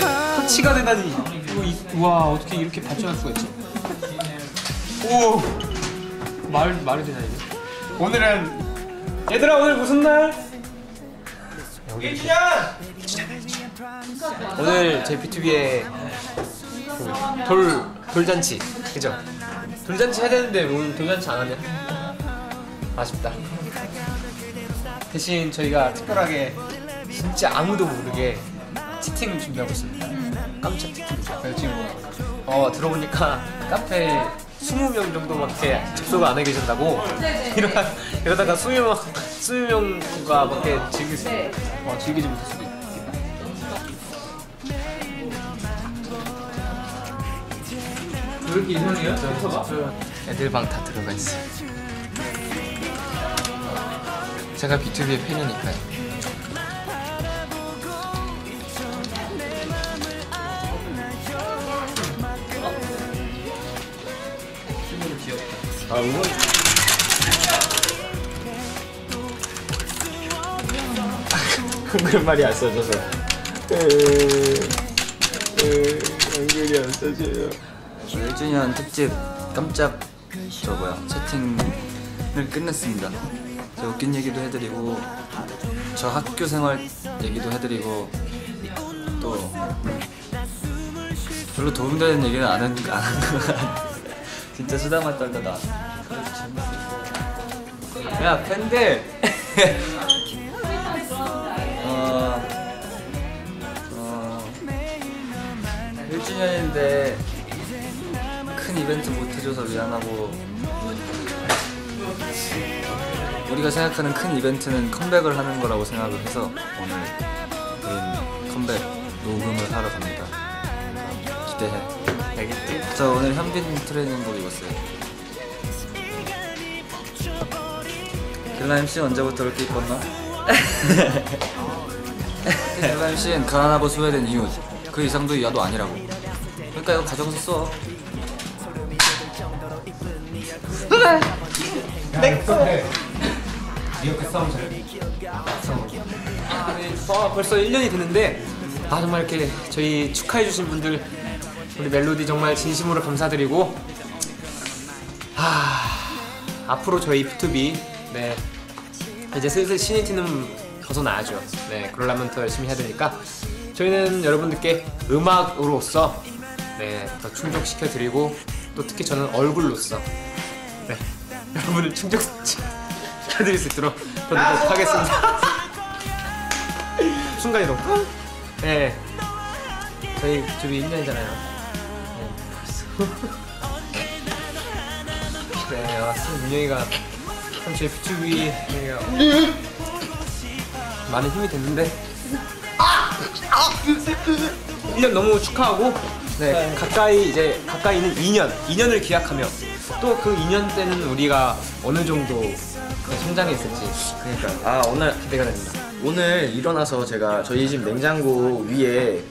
터치가 되다니. 우와, 어떻게 이렇게 발전할 수가 있지? 오, 말이 되나 이게? 오늘은 얘들아, 오늘 무슨 날? 일주년! 오늘 저희 BTOB의 돌잔치, 그죠? 돌잔치 해야 되는데 오늘 돌잔치 안 하냐? 아쉽다. 대신 저희가 특별하게 진짜 아무도 모르게 치팅을 준비하고 있습니다. 깜짝 치팅이죠. 지금 들어보니까 카페에 20명 정도밖에 접속을 안 해 계신다고. 이러다가 20명과 밖에 즐기지 못할 수도 있다. 왜 이렇게 이상해요? 애들 방 다 들어가 있어요. 제가 BTOB의 팬이니까요. 아우. 한글말이 안 써져서. 한글이 안 써져요. 1주년 특집 깜짝 채팅을 끝냈습니다. 저 웃긴 얘기도 해드리고, 저 학교 생활 얘기도 해드리고, 또 별로 도움되는 얘기는 안 한 것 같아요. 진짜 수다만 떨다가 야 팬들! 어 1주년인데 큰 이벤트 못해줘서 미안하고, 우리가 생각하는 큰 이벤트는 컴백을 하는 거라고 생각을 해서 오늘 우린 컴백 녹음을 하러 갑니다. 기대해. 저 오늘 현빈 트레이닝복 입었어요. 길라 MC는 언제부터 이렇게 입었나? 길라 MC는 가난하고 소외된 이유, 그 이상도 이하도 아니라고. 그러니까 이거 가져가서 써. 그래! 내 거! 니가 그 싸움 잘해. 벌써 1년이 됐는데, 정말 이렇게 저희 축하해주신 분들, 우리 멜로디 정말 진심으로 감사드리고, 앞으로 저희 BTOB 이제 슬슬 신인티는 벗어나야죠. 그러려면 더 열심히 해야 되니까 저희는 여러분들께 음악으로서 더 충족시켜드리고, 또 특히 저는 얼굴로서 여러분을 충족시켜드릴 수 있도록 더 노력하겠습니다. 순간이 너무 저희 BTOB 1년이잖아요. 그래요. 민영이가 참 제 BTOB 많은 힘이 됐는데 1년 너무 축하하고, 가까이 있는 2년을 기약하며, 또 그 2년 때는 우리가 어느 정도 성장했을지. 그러니까 오늘 기대가 됩니다. 오늘 일어나서 제가 저희 집 냉장고 위에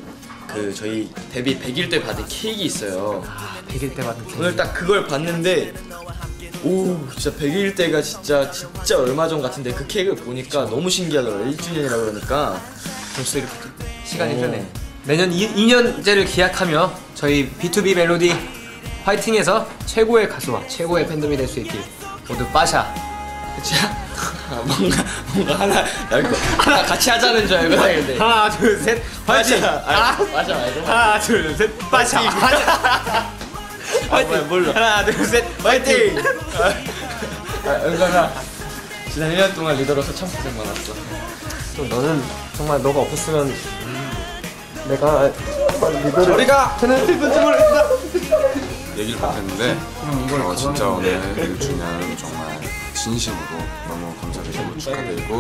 저희 데뷔 100일 때 받은 케이크 있어요. 100일 때 받은 케이크. 오늘 딱 그걸 봤는데, 오, 진짜 100일 때가 진짜 얼마 전 같은데 그 케이크를 보니까 너무 신기하더라고요. 1주년이라 그러니까. 벌써 이렇게 시간이 흐르네. 내년 2년째를 기약하며 저희 BTOB 멜로디 화이팅해서 최고의 가수와 최고의 팬덤이 될 수 있길 모두 빠샤. 그치? 뭔가 하나 같이 하자는 줄 알고 했는데. 하나 둘 셋 화이팅! 하나 둘 셋 화이팅! 하나 둘 셋 화이팅! 은건아, 지난 1년 동안 리더로서 참 고생 많았어. 또 너는 정말, 너가 없었으면 내가 리더를 저리가! 저는 슬픈지 모르겠어! 얘기를 못했는데 진짜 오늘 1주년 정말 진심으로 너무 감사드리고 축하드리고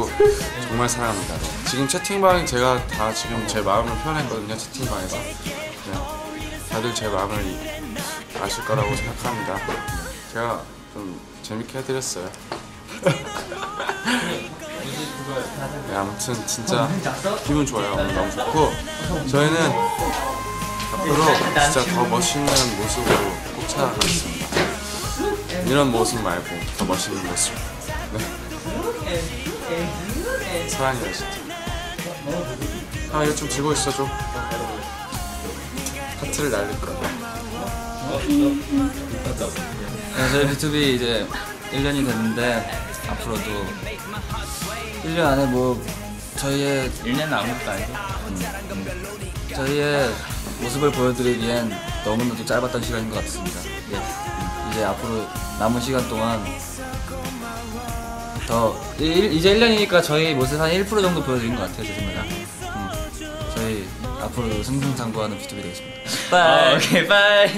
정말 사랑합니다. 지금 채팅방에 제가 다 지금 제 마음을 표현했거든요. 채팅방에서 다들 제 마음을 아실 거라고 생각합니다. 제가 좀 재밌게 해드렸어요. 아무튼 진짜 기분 좋아요. 너무 좋고, 저희는 앞으로 진짜 더 멋있는 모습으로 꼭 찾아가겠습니다. 이런 모습 말고 더 멋있는 모습. 사랑해요 진짜. 아 이거 좀 들고 있어 좀. 하트를 날릴 거야. 저희 BTOB 이제 1년이 됐는데 앞으로도 1년 안에 뭐 저희의 1년은 아무것도 아니고 저희의 모습을 보여드리기엔 너무나도 짧았던 시간인 것 같습니다. 예. 이제 앞으로 남은 시간 동안 더 이제 1년이니까 저희 모습 한 1% 정도 보여드린 것 같아요, 제 생각에. 저희 앞으로도 승승장구하는 BTOB 되겠습니다. 바이. 오케이, 바이.